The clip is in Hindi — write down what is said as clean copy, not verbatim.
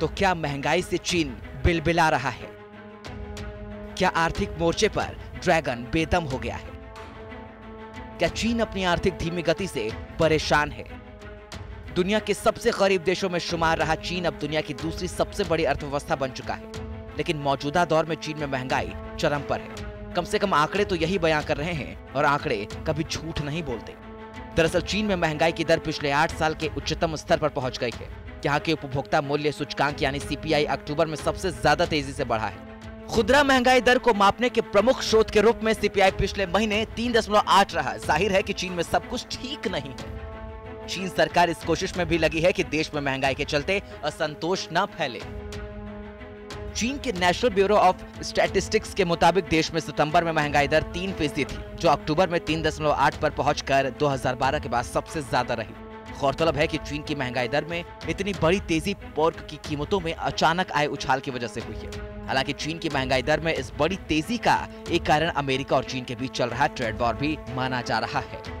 तो क्या महंगाई से चीन बिलबिला रहा है, क्या आर्थिक मोर्चे पर ड्रैगन बेदम हो गया है, क्या चीन अपनी आर्थिक धीमी गति से परेशान है। दुनिया के सबसे गरीब देशों में शुमार रहा चीन अब दुनिया की दूसरी सबसे बड़ी अर्थव्यवस्था बन चुका है, लेकिन मौजूदा दौर में चीन में महंगाई चरम पर है। कम से कम आंकड़े तो यही बयां कर रहे हैं और आंकड़े कभी झूठ नहीं बोलते। दरअसल चीन में महंगाई की दर पिछले 8 साल के उच्चतम स्तर पर पहुंच गई है। यहाँ के उपभोक्ता मूल्य सूचकांक यानी CPI अक्टूबर में सबसे ज्यादा तेजी से बढ़ा है। खुदरा महंगाई दर को मापने के प्रमुख स्रोत के रूप में CPI पिछले महीने 3.8 रहा। जाहिर है कि चीन में सब कुछ ठीक नहीं है। चीन सरकार इस कोशिश में भी लगी है कि देश में महंगाई के चलते असंतोष न फैले। चीन के नेशनल ब्यूरो ऑफ स्टैटिस्टिक्स के मुताबिक देश में सितंबर में महंगाई दर 3% थी, जो अक्टूबर में 3.8 पर पहुँच कर 2012 के बाद सबसे ज्यादा रही। गौरतलब है कि चीन की महंगाई दर में इतनी बड़ी तेजी पोर्क की कीमतों में अचानक आए उछाल की वजह से हुई है। हालांकि चीन की महंगाई दर में इस बड़ी तेजी का एक कारण अमेरिका और चीन के बीच चल रहा ट्रेड वॉर भी माना जा रहा है।